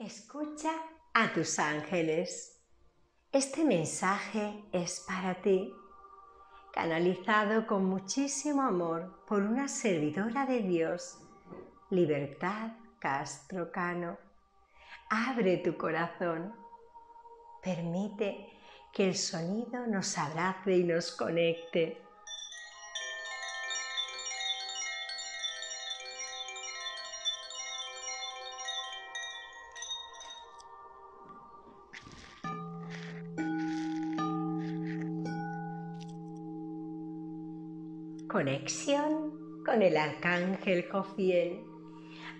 Escucha a tus ángeles. Este mensaje es para ti, canalizado con muchísimo amor por una servidora de Dios, Libertad Castro Cano. Abre tu corazón. Permite que el sonido nos abrace y nos conecte. Conexión con el Arcángel Jofiel.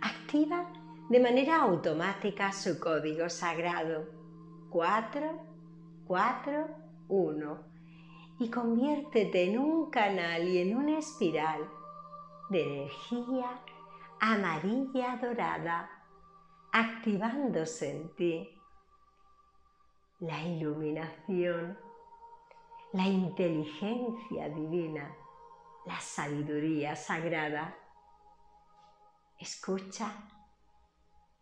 Activa de manera automática su código sagrado 441 y conviértete en un canal y en una espiral de energía amarilla dorada, activándose en ti la iluminación, la inteligencia divina, la sabiduría sagrada. Escucha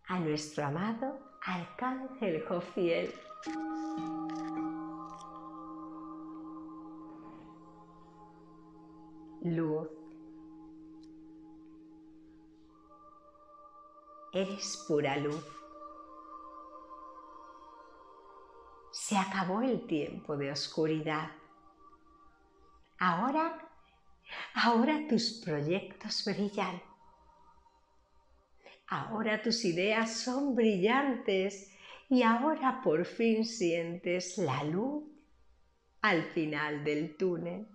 a nuestro amado Arcángel Jofiel. Luz. Eres pura luz. Se acabó el tiempo de oscuridad. Ahora tus proyectos brillan. Ahora tus ideas son brillantes y ahora por fin sientes la luz al final del túnel.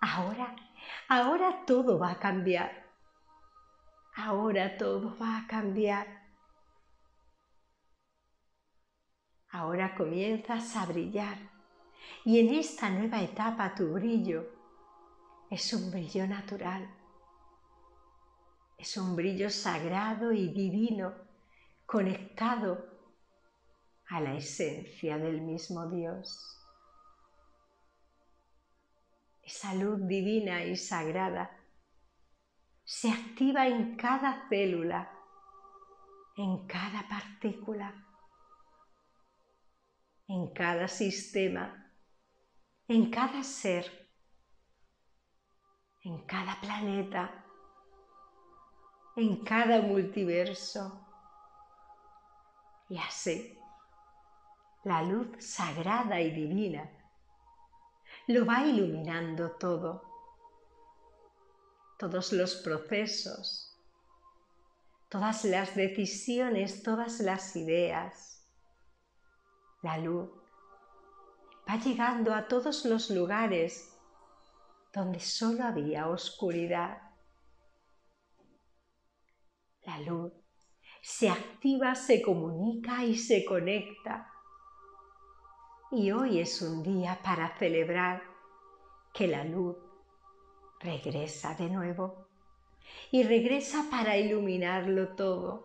Ahora todo va a cambiar. Ahora todo va a cambiar. Ahora comienzas a brillar y en esta nueva etapa tu brillo es un brillo natural. Es un brillo sagrado y divino, conectado a la esencia del mismo Dios. Esa luz divina y sagrada se activa en cada célula, en cada partícula, en cada sistema, en cada ser, en cada planeta, en cada multiverso. Y así, la luz sagrada y divina lo va iluminando todo, todos los procesos, todas las decisiones, todas las ideas. La luz va llegando a todos los lugares donde solo había oscuridad. La luz se activa, se comunica y se conecta. Y hoy es un día para celebrar que la luz regresa de nuevo y regresa para iluminarlo todo,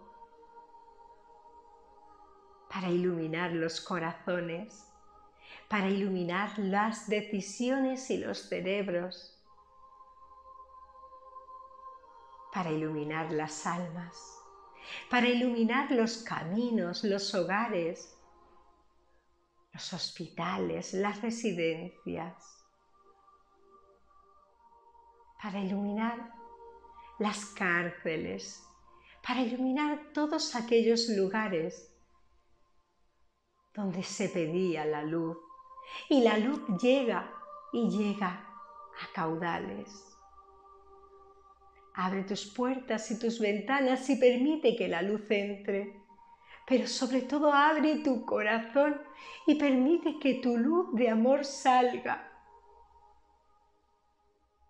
para iluminar los corazones, para iluminar las decisiones y los cerebros, para iluminar las almas, para iluminar los caminos, los hogares, los hospitales, las residencias, para iluminar las cárceles, para iluminar todos aquellos lugares donde se pedía la luz. Y la luz llega y llega a caudales. Abre tus puertas y tus ventanas y permite que la luz entre. Pero sobre todo abre tu corazón y permite que tu luz de amor salga.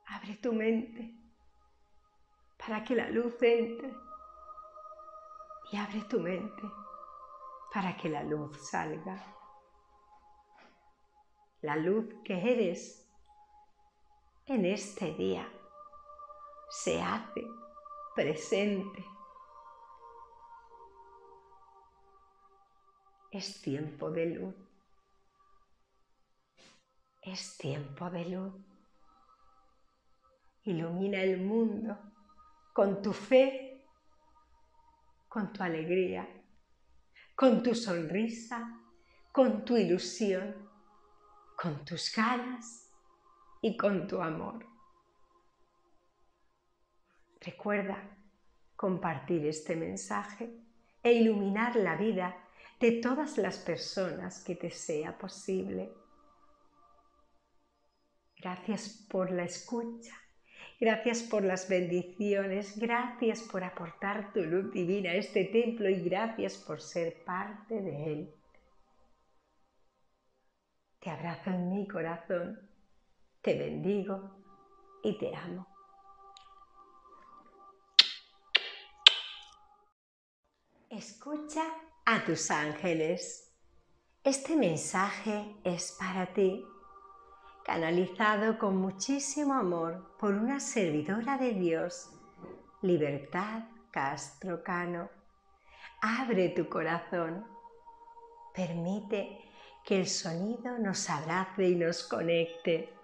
Abre tu mente para que la luz entre. Y abre tu mente para que la luz salga. La luz que eres en este día se hace presente. Es tiempo de luz. Es tiempo de luz. Ilumina el mundo con tu fe, con tu alegría, con tu sonrisa, con tu ilusión, con tus ganas y con tu amor. Recuerda compartir este mensaje e iluminar la vida de todas las personas que te sea posible. Gracias por la escucha, gracias por las bendiciones, gracias por aportar tu luz divina a este templo y gracias por ser parte de él. Te abrazo en mi corazón, te bendigo y te amo. Escucha a tus ángeles. Este mensaje es para ti, canalizado con muchísimo amor por una servidora de Dios, Libertad Castro Cano. Abre tu corazón, permite que el sonido nos abrace y nos conecte.